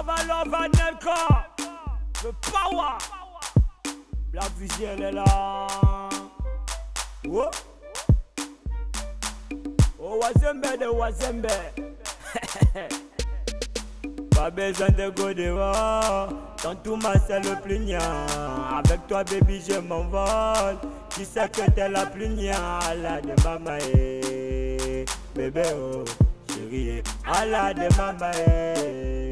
Lova, Lova, Anel-K, le power. La visuelle est là. Oh, oh Wazembe de Wazembe. Pas besoin de Godeva. Tantouma c'est le plus niant. Avec toi baby je m'envole. Tu sais que t'es la plus niante. La de Mamae, bébé oh chérie. À la de Mamae,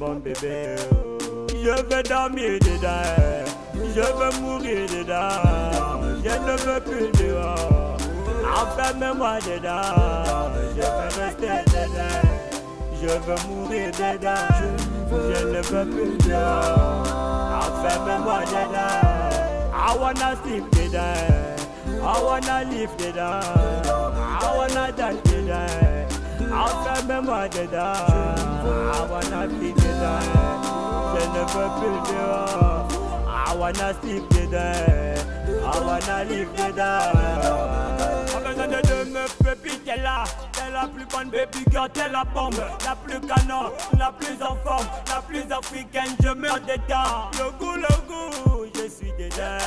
mon bébé oh. Je veux dormir dedans. Je veux mourir dedans, je ne veux plus dehors. Enferme-moi dedans, je veux rester dedans. Je veux mourir dedans, je ne veux plus dehors. Enferme-moi dedans, I wanna sleep dedans, I wanna live dedans, I wanna die dedans. Enferme-moi dedans, I wanna be dedans, je ne veux plus dehors. I wanna sleep today, I wanna live today. Pas besoin de meuf, baby, t'es la plus bonne baby girl, t'es la bombe, la plus canon, la plus en forme, la plus africaine, je meurs dedans. Le goût, je suis dedans,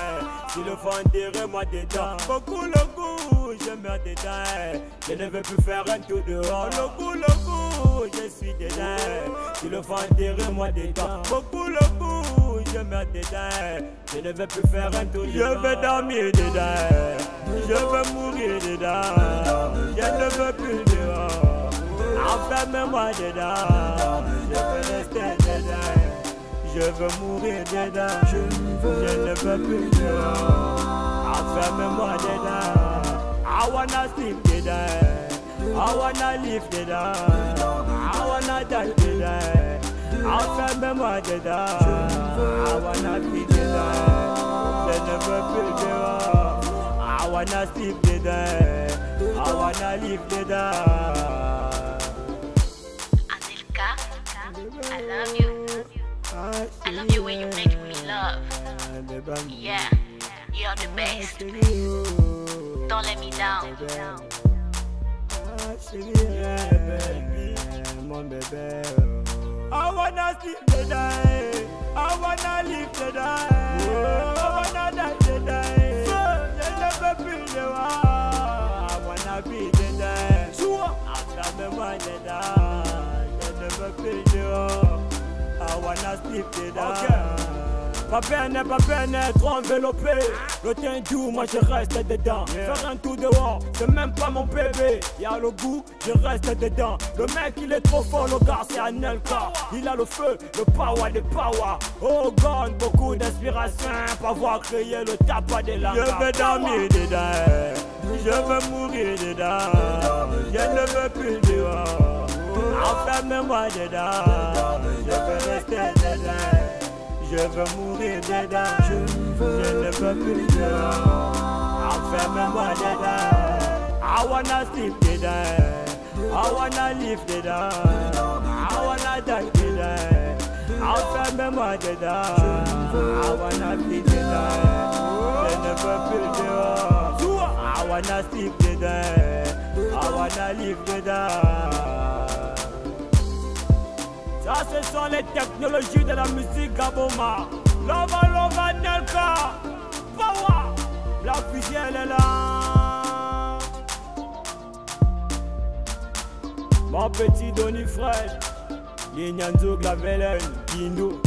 si le fond enterrez-moi dedans. Beaucoup le goût, je meurs dedans, je ne veux plus faire un tour dehors. Le goût, je suis dedans, si le fond enterrez-moi dedans. Beaucoup le goût. Je meurs dedans, je ne veux plus faire un tour. Je veux dormir dedans, je veux mourir dedans, je ne veux plus dehors. Enferme-moi dedans, je veux rester dedans, je veux mourir dedans, je ne veux plus dehors. Enferme-moi dedans, I wanna sleep dedans, I wanna live dedans, I wanna die dedans. Enferme-moi dedans, I wanna be dedans, je ne veux plus dehors. I wanna sleep dedans, I wanna live dedans. Anel-K, I love you. I love you when you make me love. Yeah, you're the best. Don't let me down. Mon bébé. I wanna sleep today, I wanna live today, I wanna die today, je ne veux plus dehors. I wanna be today, enferme-moi dedans, je ne veux plus dehors. I wanna sleep today. Pas peine à être enveloppé. Le tien est doux, moi je reste dedans. Faire un tour dehors, c'est même pas mon bébé. Y'a le goût, je reste dedans. Le mec il est trop fort, le gars c'est Anel-K. Il a le feu, le power des power. Oh God, beaucoup d'inspiration. Pas voir créer le tapas des lamas. Je veux dormir dedans, je veux mourir dedans, je ne veux plus dehors. Enferme-moi dedans, je veux rester dedans. Je veux mourir dedans, je ne veux plus dehors. Enferme-moi dedans, I wanna sleep dedans, I wanna live dedans, I wanna die dedans. Enferme-moi dedans, I wanna be dedans, je ne veux plus dehors. I wanna sleep dedans, I wanna live dedans. Ça ce sont les technologies de la musique Gaboma. Lova, Lova, Anel-K, power. La fusielle est là. Mon petit Donny Fresh, Lignanzo, la Vélène, Guindou.